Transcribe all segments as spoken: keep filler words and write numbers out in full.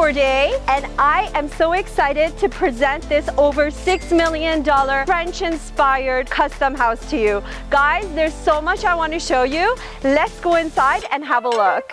tour day, and I am so excited to present this over six million dollar French-inspired custom house to you. Guys, there's so much I want to show you. Let's go inside and have a look.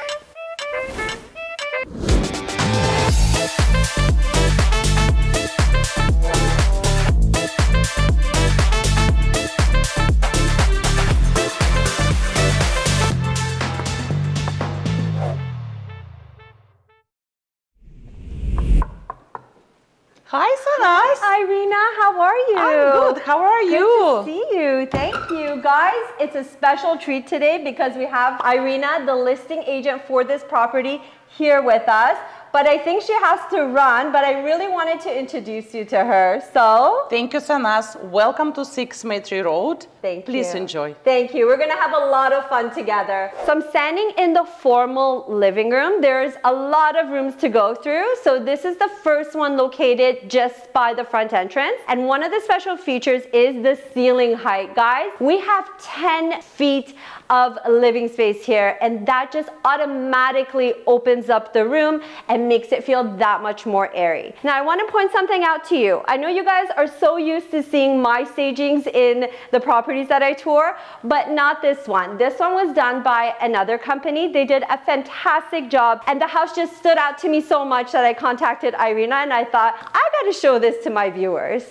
Hi, Sanaz. Hi, Irina. How are you? I'm good. How are you? Good to see you. Thank you. Guys, it's a special treat today because we have Irina, the listing agent for this property, here with us. But I think she has to run, but I really wanted to introduce you to her. So, thank you, Sanaz. Welcome to sixth Metry Road. Thank you. Please enjoy. Thank you. We're going to have a lot of fun together. So I'm standing in the formal living room. There's a lot of rooms to go through. So this is the first one located just by the front entrance. And one of the special features is the ceiling height, guys. We have ten feet of living space here, and that just automatically opens up the room and makes it feel that much more airy. Now I want to point something out to you. I know you guys are so used to seeing my stagings in the properties that I tour, but not this one. This one was done by another company. They did a fantastic job, and the house just stood out to me so much that I contacted Irina, and I thought, I gotta show this to my viewers.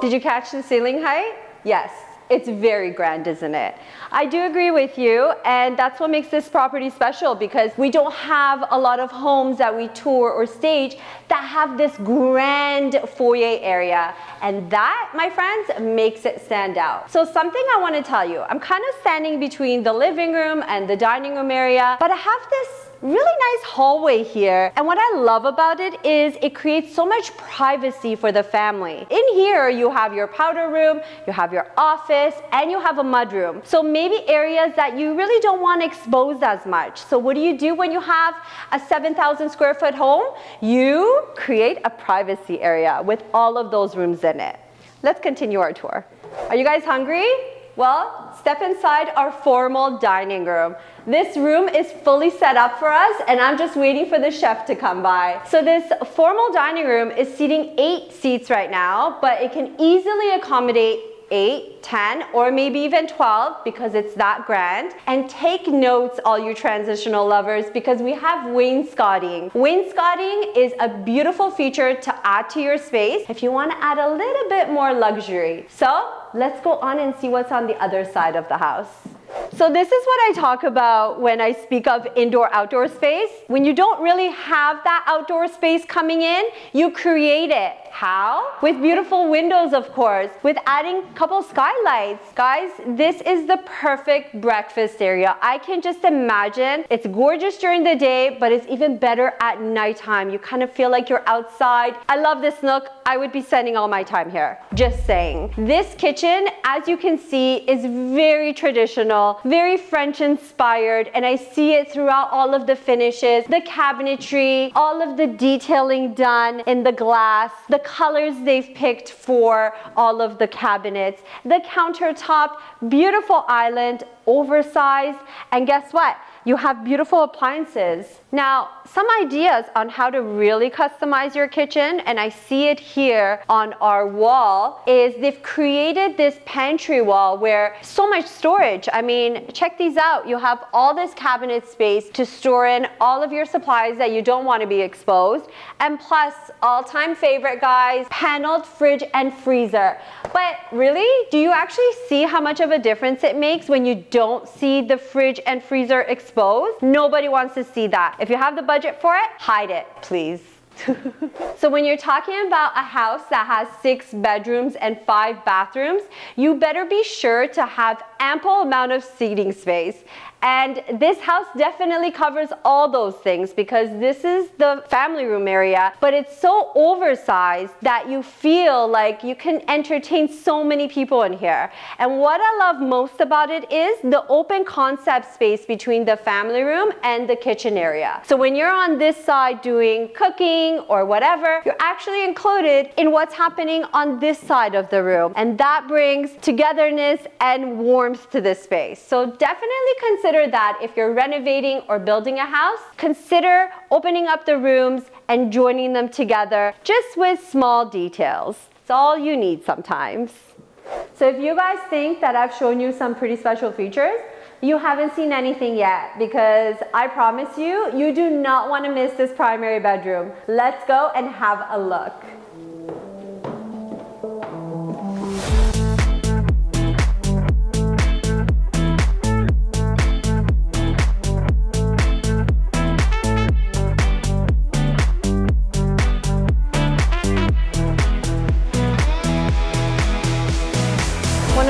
Did you catch the ceiling height? Yes. It's very grand, isn't it? I do agree with you, and that's what makes this property special, because we don't have a lot of homes that we tour or stage that have this grand foyer area, and that, my friends, makes it stand out. So something I want to tell you, I'm kind of standing between the living room and the dining room area, but I have this really nice hallway here, and what I love about it is it creates so much privacy for the family. In here you have your powder room, you have your office, and you have a mudroom. So maybe areas that you really don't want exposed as much. So what do you do when you have a seven thousand square foot home? You create a privacy area with all of those rooms in it. Let's continue our tour. Are you guys hungry? Well, step inside our formal dining room. This room is fully set up for us, and I'm just waiting for the chef to come by. So this formal dining room is seating eight seats right now, but it can easily accommodate eight, ten, or maybe even twelve, because it's that grand. And take notes, all you transitional lovers, because we have wainscoting. Wainscoting is a beautiful feature to add to your space if you want to add a little bit more luxury. So let's go on and see what's on the other side of the house. So this is what I talk about when I speak of indoor-outdoor space. When you don't really have that outdoor space coming in, you create it. How? With beautiful windows, of course, with adding a couple skylights. Guys, this is the perfect breakfast area. I can just imagine it's gorgeous during the day, but it's even better at nighttime. You kind of feel like you're outside. I love this nook. I would be spending all my time here. Just saying. This kitchen, as you can see, is very traditional, very French-inspired, and I see it throughout all of the finishes, the cabinetry, all of the detailing done in the glass, the colors they've picked for all of the cabinets, the countertop, beautiful island, oversized, and guess what? You have beautiful appliances. Now, some ideas on how to really customize your kitchen, and I see it here on our wall, is they've created this pantry wall where so much storage. I mean, check these out. You have all this cabinet space to store in all of your supplies that you don't want to be exposed. And plus, all-time favorite, guys, paneled fridge and freezer. But really, do you actually see how much of a difference it makes when you don't see the fridge and freezer exposed? Nobody wants to see that. If you have the budget for it, hide it, please. So when you're talking about a house that has six bedrooms and five bathrooms, you better be sure to have ample amount of seating space. And this house definitely covers all those things because this is the family room area, but it's so oversized that you feel like you can entertain so many people in here. And what I love most about it is the open concept space between the family room and the kitchen area. So when you're on this side doing cooking or whatever, you're actually included in what's happening on this side of the room. And that brings togetherness and warmth to this space. So definitely consider that if you're renovating or building a house, consider opening up the rooms and joining them together just with small details. It's all you need sometimes. So if you guys think that I've shown you some pretty special features, you haven't seen anything yet, because I promise you, you do not want to miss this primary bedroom. Let's go and have a look.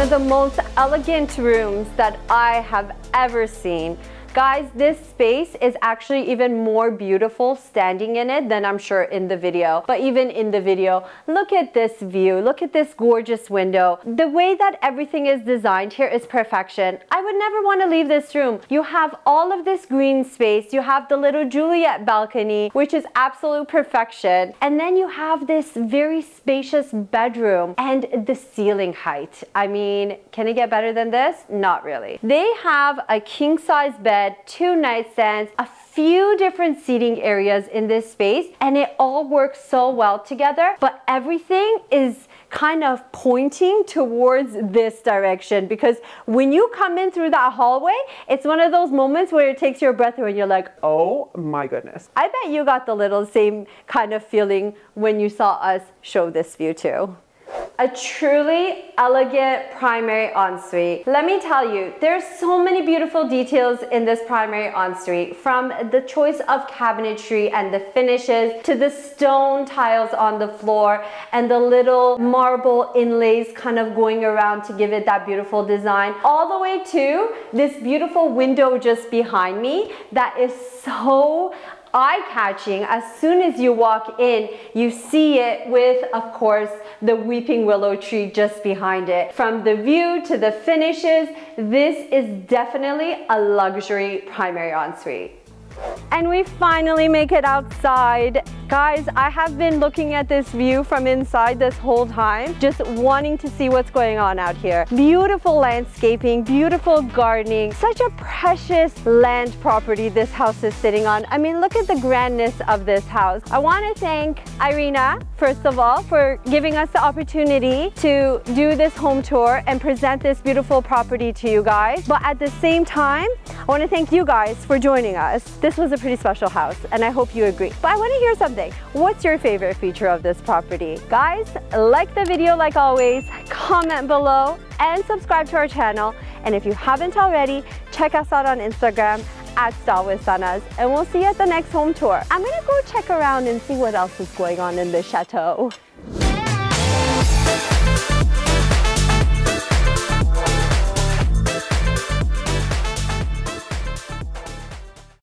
The most elegant rooms that I have ever seen. Guys, this space is actually even more beautiful standing in it than I'm sure in the video. But even in the video, look at this view. Look at this gorgeous window. The way that everything is designed here is perfection. I would never want to leave this room. You have all of this green space. You have the little Juliet balcony, which is absolute perfection. And then you have this very spacious bedroom and the ceiling height. I mean, can it get better than this? Not really. They have a king-size bed, two nightstands, a few different seating areas in this space, and it all works so well together, but everything is kind of pointing towards this direction, because when you come in through that hallway, it's one of those moments where it takes your breath away and you're like, oh my goodness. I bet you got the little same kind of feeling when you saw us show this view too. A truly elegant primary ensuite. Let me tell you, there's so many beautiful details in this primary ensuite, from the choice of cabinetry and the finishes to the stone tiles on the floor and the little marble inlays kind of going around to give it that beautiful design, all the way to this beautiful window just behind me that is so eye-catching. As soon as you walk in, you see it with, of course, the weeping willow tree just behind it. From the view to the finishes, this is definitely a luxury primary ensuite. And we finally make it outside. Guys, I have been looking at this view from inside this whole time, just wanting to see what's going on out here. Beautiful landscaping, beautiful gardening, such a precious land property this house is sitting on. I mean, look at the grandness of this house. I want to thank Irina, first of all, for giving us the opportunity to do this home tour and present this beautiful property to you guys. But at the same time, I want to thank you guys for joining us. This was a pretty special house, and I hope you agree. But I want to hear something. What's your favorite feature of this property? Guys, like the video like always, comment below, and subscribe to our channel. And if you haven't already, check us out on Instagram at Style With Sanaz, and we'll see you at the next home tour. I'm gonna go check around and see what else is going on in the chateau.